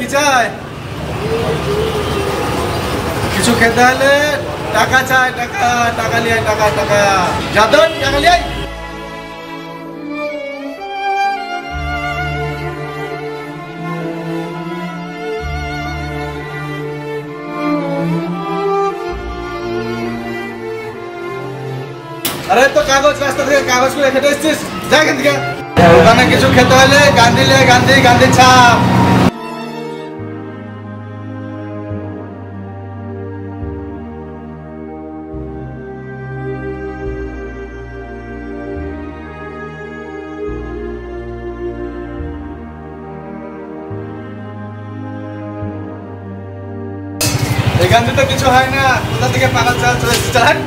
কি চায়? কিছু খেতে হলে টাকা চায়, টাকা টাকা নিয়ে টাকা টাকা যাদন টাকা নিয়ে। আরে তো কাগজ রাস্তা থেকে কাগজগুলো খেতে এসছিস, যা এখান থেকে। ওখানে কিছু খেতে হলে গান্ধী লে, গান্ধী গান্ধী ছাপ। এই গান্ধী তো কিছু হয় না, কোথা থেকে পাগল চাল চলে এসছে, চালান।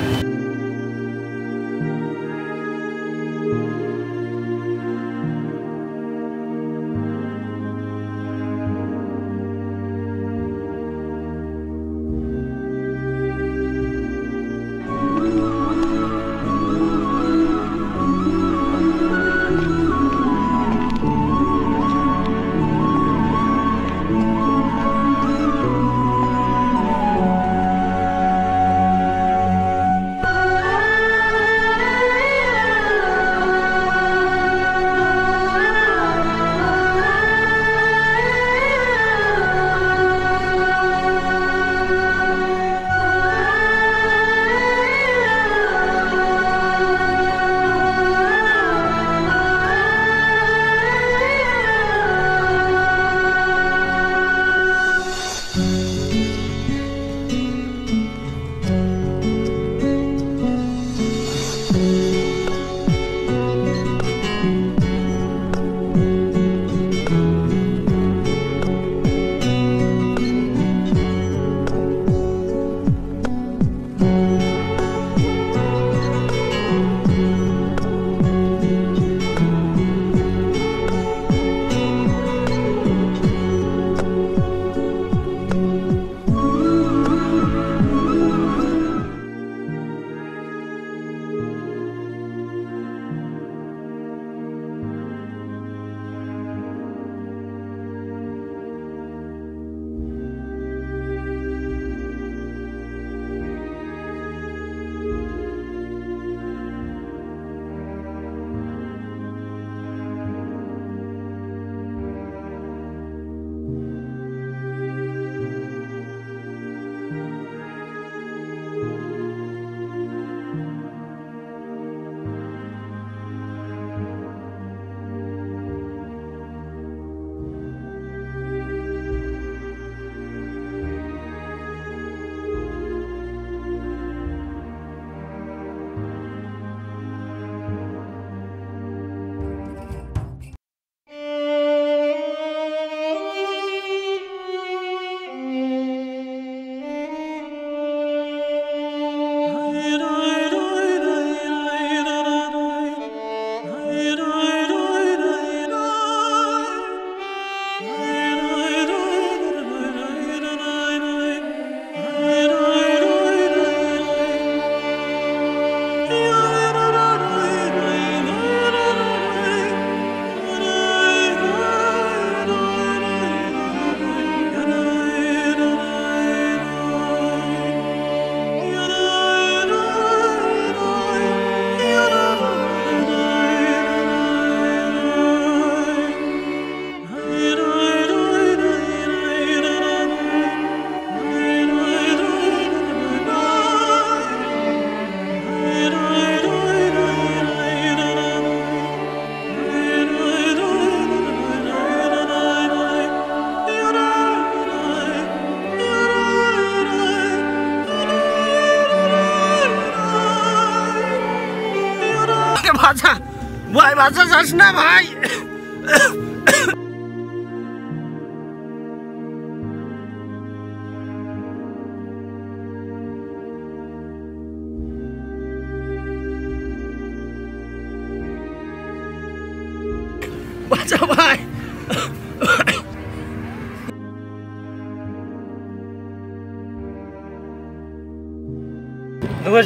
বাচ্চা যাস না ভাই, বাচ্চা ভাই।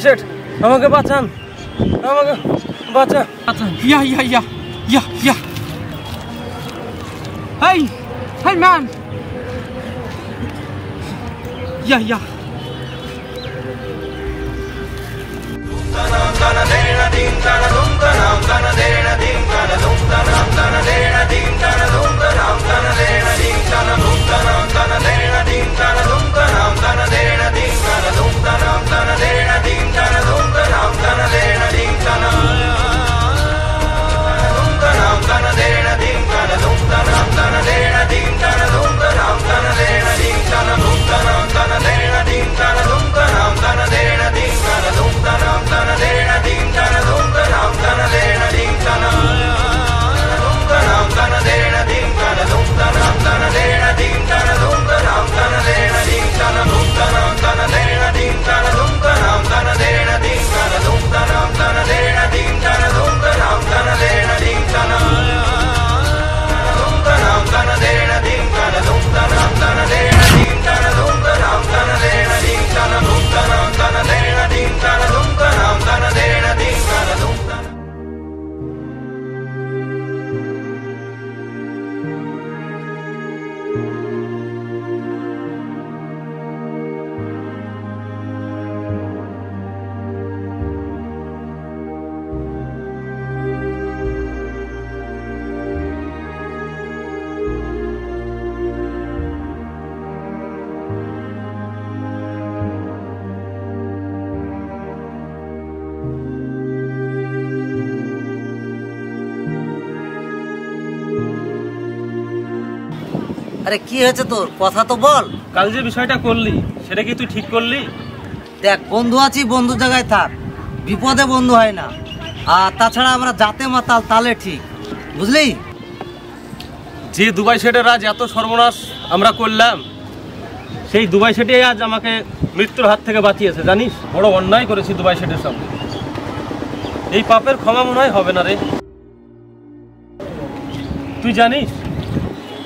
শেঠ আমাকে বাঁচান, আমাকে baca ya hey man Ya. আরে কি হয়েছে তোর? কথা তো বল। কাল যে বিষয়টা করলি সেটা কি তুই ঠিক করলি? দেখ বন্ধু আছি, বন্ধু জায়গায় থাক, বিপদে বন্ধু হয় না। আর তাছাড়া আমরা যাতে মাতাল তালে ঠিক, বুঝলি? যে দুবাই শেঠের আজ এত সর্বনাশ আমরা করলাম, সেই দুবাই শেঠে আজ আমাকে মৃত্যুর হাত থেকে বাঁচিয়েছে, জানিস? বড় অন্যায় করেছি দুবাই শেঠের সঙ্গে। এই পাপের ক্ষমা মনে হয় হবে না রে। তুই জানিস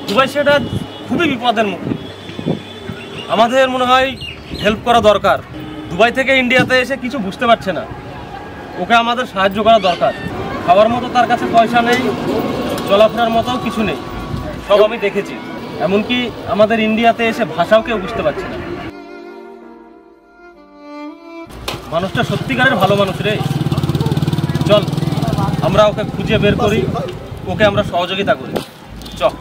দুবাই শেঠ আজ খুবই বিপদের মুখে। আমাদের মনে হয় হেল্প করা দরকার। দুবাই থেকে ইন্ডিয়াতে এসে কিছু বুঝতে পারছে না, ওকে আমাদের সাহায্য করা দরকার। খাওয়ার মতো তার কাছে পয়সা নেই, চলাফেরার মতো কিছু নেই, সব আমি দেখেছি। এমনকি আমাদের ইন্ডিয়াতে এসে ভাষাও কেউ বুঝতে পারছে না। মানুষটা সত্যিকারের ভালো মানুষ রে। চল আমরা ওকে খুঁজে বের করি, ওকে আমরা সহযোগিতা করি। চল।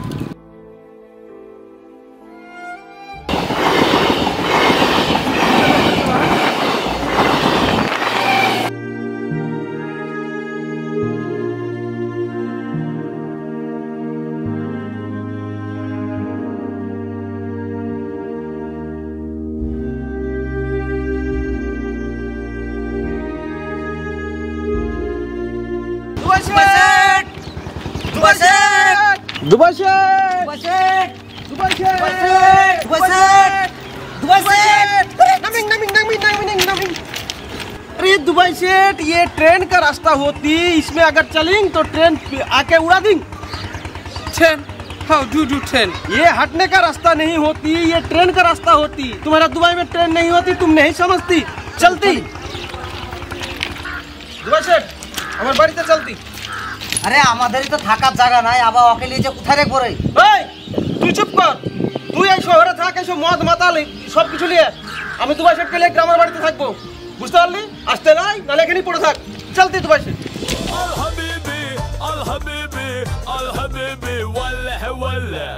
Dubai Sheikh! Dubai Sheikh! Dubai Sheikh! Dubai Sheikh! Dubai Sheikh! Naming! अरे दुबई शेठ, ये ट्रेन का रास्ता होती, इसमें अगर चलेंगे तो ट्रेन आके उड़ा देंगे। Train? How do you train? ये हटने का रास्ता नहीं होती, ये ट्रेन का रास्ता होती। तुम्हारा दुबई में ट्रेन नहीं होती, तुम नहीं समझती, चलती। दुबई शेठ, हमारे बाड़ी से चलती। আরে আমাদেরই তো থাকার জায়গা নাই, আবার ওকে নিয়ে যে কোথায় রেখবো রে? এই তুই চুপ কর। তুই এই শহরে থাক, এসব মদ মাতাল সব কিছু নিয়ে। আমি দুবাই শেঠ গেলে গ্রামের বাড়িতে থাকবো, বুঝতে পারলি? আসতে নাই, নাহলে এখানেই পড়ে থাক। চলতি দুবাই শেঠ। আল হাবিবি আল হাবিবি আল হাবিবি ওয়াল্লাহ ওয়াল্লাহ।